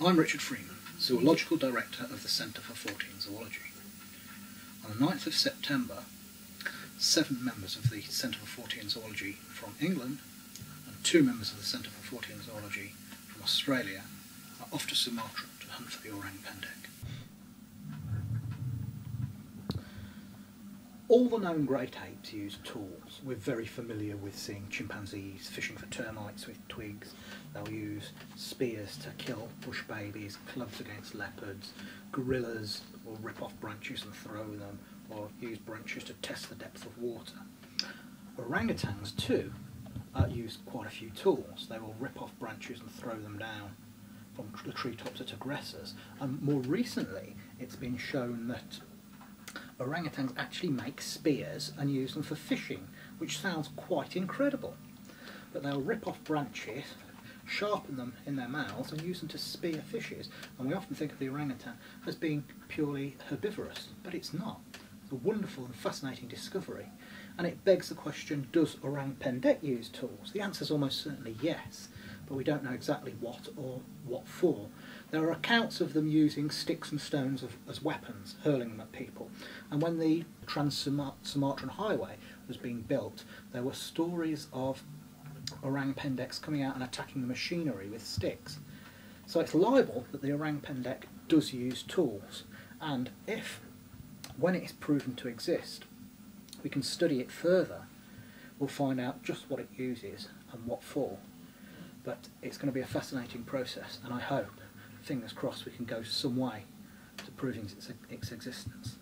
I'm Richard Freeman, Zoological Director of the Centre for Fortean Zoology. On the 9th of September, 7 members of the Centre for Fortean Zoology from England and 2 members of the Centre for Fortean Zoology from Australia are off to Sumatra to hunt for the Orang Pendek. All the known great apes use tools. We're very familiar with seeing chimpanzees fishing for termites with twigs. They'll use spears to kill bush babies, clubs against leopards. Gorillas will rip off branches and throw them, or use branches to test the depth of water. Orangutans too use quite a few tools. They will rip off branches and throw them down from the treetops at aggressors. And more recently, it's been shown that orangutans actually make spears and use them for fishing, which sounds quite incredible. But they'll rip off branches, sharpen them in their mouths and use them to spear fishes. And we often think of the orangutan as being purely herbivorous, but it's not. It's a wonderful and fascinating discovery. And it begs the question, does Orang Pendek use tools? The answer is almost certainly yes, but we don't know exactly what or what for. There are accounts of them using sticks and stones as weapons, hurling them at people. And when the Trans-Sumatran Highway was being built, there were stories of Orang Pendeks coming out and attacking the machinery with sticks. So it's liable that the Orang Pendek does use tools. And if, when it is proven to exist, we can study it further, we'll find out just what it uses and what for. But it's going to be a fascinating process, and I hope, fingers crossed, we can go some way to proving its existence.